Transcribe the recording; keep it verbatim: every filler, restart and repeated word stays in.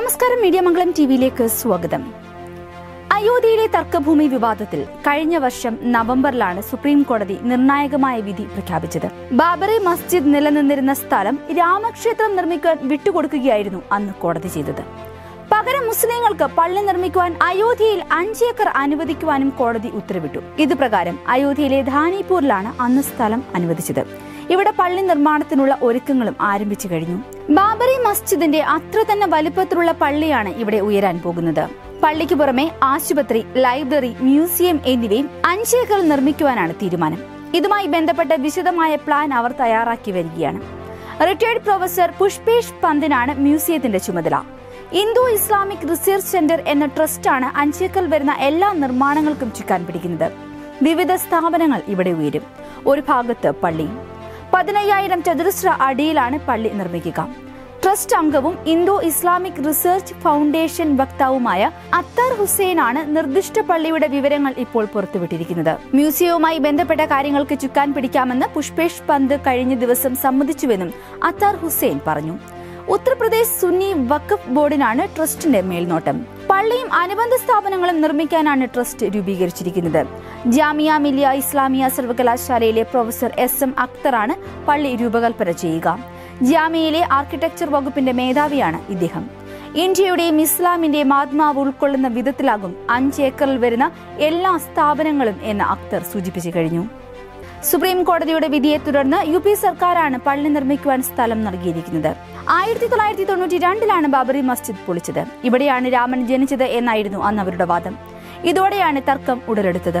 നമസ്കാരം, മീഡിയ മംഗളം ടിവിയിലേക്ക് സ്വാഗതം. അയോധ്യയിലെ തർക്കഭൂമി വിവാദത്തിൽ കഴിഞ്ഞ വർഷം നവംബറിലാണ് സുപ്രീം കോടതി നിർണായകമായ വിധി പ്രഖ്യാപിച്ചത്. ബാബറി മസ്ജിദ് നിലനിന്നിരുന്ന സ്ഥലം രാമക്ഷേത്രം നിർമ്മിക്കാൻ വിട്ടുകൊടുക്കുകയായിരുന്നു അന്ന് കോടതി ചെയ്തത്. പകരം മുസ്ലിങ്ങൾക്ക് പള്ളി നിർമ്മിക്കുവാൻ അയോധ്യയിൽ അഞ്ചേക്കർ അനുവദിക്കുവാനും കോടതി ഉത്തരവിട്ടു. ഇത് പ്രകാരം അയോധ്യയിലെ ധാനിപൂരിലാണ് അന്ന് സ്ഥലം അനുവദിച്ചത്. ഇവിടെ പള്ളി നിർമ്മാണത്തിനുള്ള ഒരുക്കങ്ങളും ആരംഭിച്ചു കഴിഞ്ഞു. ബാബറി മസ്ജിദിന്റെ അത്ര തന്നെ വലുപ്പത്തിലുള്ള പള്ളിയാണ് ഇവിടെ ഉയരാൻ പോകുന്നത്. പള്ളിക്ക് പുറമെ ആശുപത്രി, ലൈബ്രറി, മ്യൂസിയം എന്നിവയും അഞ്ചേക്കർ നിർമ്മിക്കുവാനാണ് തീരുമാനം. ഇതുമായി ബന്ധപ്പെട്ട വിശദമായ പ്ലാൻ അവർ തയ്യാറാക്കി വരികയാണ്. റിട്ടയർഡ് പ്രൊഫസർ പുഷ്പേഷ് പന്തിനാണ് മ്യൂസിയത്തിന്റെ ചുമതല. ഇന്തോ-ഇസ്ലാമിക് റിസർച്ച് സെന്റർ എന്ന ട്രസ്റ്റാണ് അഞ്ചേക്കൽ വരുന്ന എല്ലാ നിർമ്മാണങ്ങൾക്കും ചുക്കാൻ പിടിക്കുന്നത്. വിവിധ സ്ഥാപനങ്ങൾ ഇവിടെ ഉയരും. ഒരു ഭാഗത്ത് പള്ളി, പതിനയ്യായിരം ചതുരശ്ര അടിയിലാണ് പള്ളി നിർമ്മിക്കുക. ട്രസ്റ്റ് അംഗവും ഇന്തോ ഇസ്ലാമിക് റിസർച്ച് ഫൗണ്ടേഷൻ വക്താവുമായ അത്തർ ഹുസൈനാണ് നിർദ്ദിഷ്ട പള്ളിയുടെ വിവരങ്ങൾ ഇപ്പോൾ പുറത്തുവിട്ടിരിക്കുന്നത്. മ്യൂസിയവുമായി ബന്ധപ്പെട്ട കാര്യങ്ങൾക്ക് ചുക്കാൻ പിടിക്കാമെന്ന് പുഷ്പേഷ് പന്ത് കഴിഞ്ഞ ദിവസം സമ്മതിച്ചുവെന്നും അത്തർ ഹുസൈൻ പറഞ്ഞു. ഉത്തർപ്രദേശ് സുന്നി വഖഫ് ബോർഡിനാണ് ട്രസ്റ്റിന്റെ മേൽനോട്ടം. പള്ളിയും അനുബന്ധ സ്ഥാപനങ്ങളും നിർമ്മിക്കാനാണ് ട്രസ്റ്റ് രൂപീകരിച്ചിരിക്കുന്നത്. ജാമിയ മില്ലിയ ഇസ്ലാമിയ സർവകലാശാലയിലെ പ്രൊഫസർ എസ് എം അക്തറാണ് പള്ളി രൂപകൽപ്പന ചെയ്യുക. ജാമിയയിലെ ആർക്കിടെക്ചർ വകുപ്പിന്റെ മേധാവിയാണ് ഇദ്ദേഹം. ഇന്ത്യയുടെയും ഇസ്ലാമിന്റെയും ആത്മാവ് ഉൾക്കൊള്ളുന്ന വിധത്തിലാകും അഞ്ചേക്കറിൽ വരുന്ന എല്ലാ സ്ഥാപനങ്ങളും എന്ന് അക്തർ സൂചിപ്പിച്ചു കഴിഞ്ഞു. സുപ്രീം കോടതിയുടെ വിധിയെ തുടർന്ന് യു പി സർക്കാരാണ് പള്ളി നിർമ്മിക്കുവാൻ സ്ഥലം നൽകിയിരിക്കുന്നത്. ആയിരത്തി തൊള്ളായിരത്തി തൊണ്ണൂറ്റി രണ്ടിലാണ് ബാബറി മസ്ജിദ് പൊളിച്ചത്. ഇവിടെയാണ് രാമൻ ജനിച്ചത് എന്നായിരുന്നു അന്ന് അവരുടെ വാദം. ഇതോടെയാണ് തർക്കം ഉടലെടുത്തത്.